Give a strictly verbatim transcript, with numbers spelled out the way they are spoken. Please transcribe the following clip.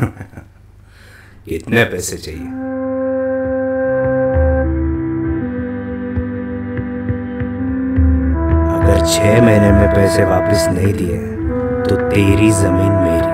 कितने पैसे चाहिए? छह महीने में पैसे वापस नहीं दिए तो तेरी जमीन मेरी।